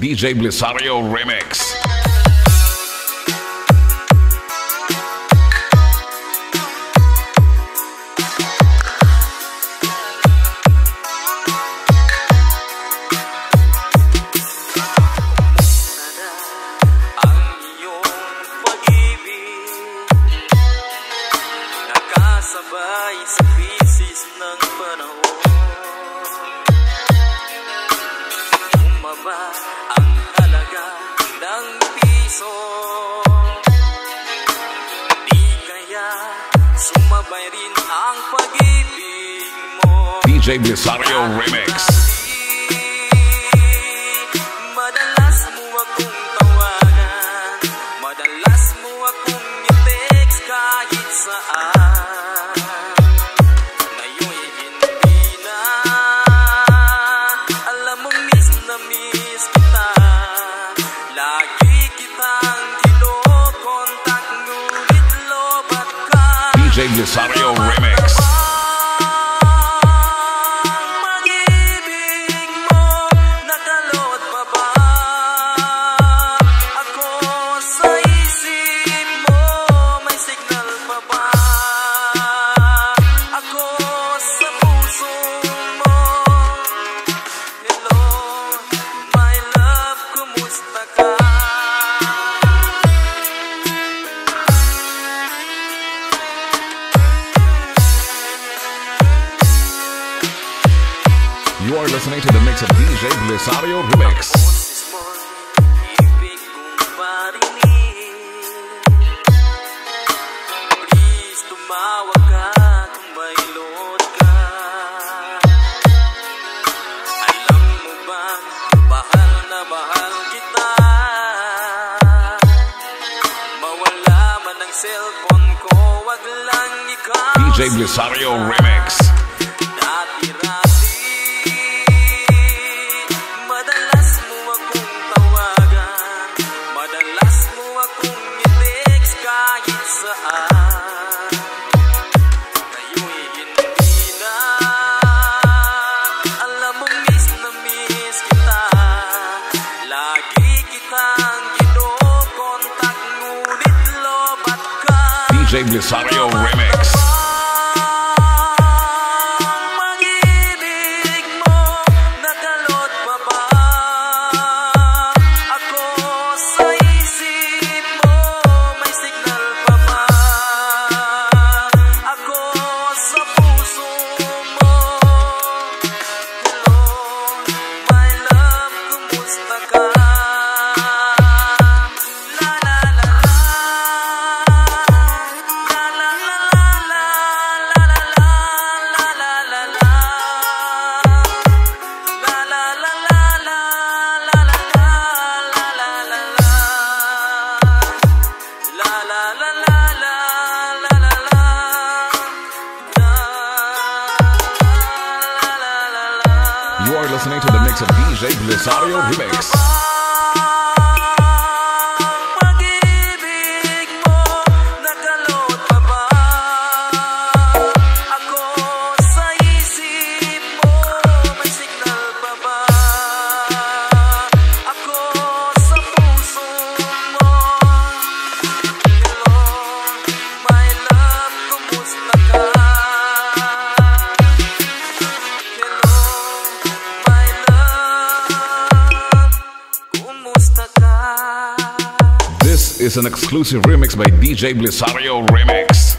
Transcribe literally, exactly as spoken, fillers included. D J Blesario Remix. Sabay sa bisis ng panahon, bumaba ang halaga ng piso. Di kaya sumabay rin ang pag-ibig mo. D J Blesario Remix. D J Blesario Remix. Pag-ibig mo, nakalot pa ba ako sa isip mo? May signal pa ba ako sa puso mo? Hello, my love, kumusta ka? You are listening to the mix of D J Blesario Remix. Please tumawag ka kung may load ka. Alam mo ba, bahal na bahal kita. Mawala man ang cellphone ko, wag lang ikaw. D J Blesario Remix. D J Blesario Remix. Pag-ibig mo, nakalot pa ba ako sa isip mo? May signal pa ba ako sa puso mo? Hello, my love, kumusta ka? You are listening to the mix of D J Blesario Remix. Pag-ibig mo, nakalot pa ba ako sa isip mo? May signal pa ba ako sa puso mo? Hello, my love, kumusta ka? This is an exclusive remix by D J Blesario Remix.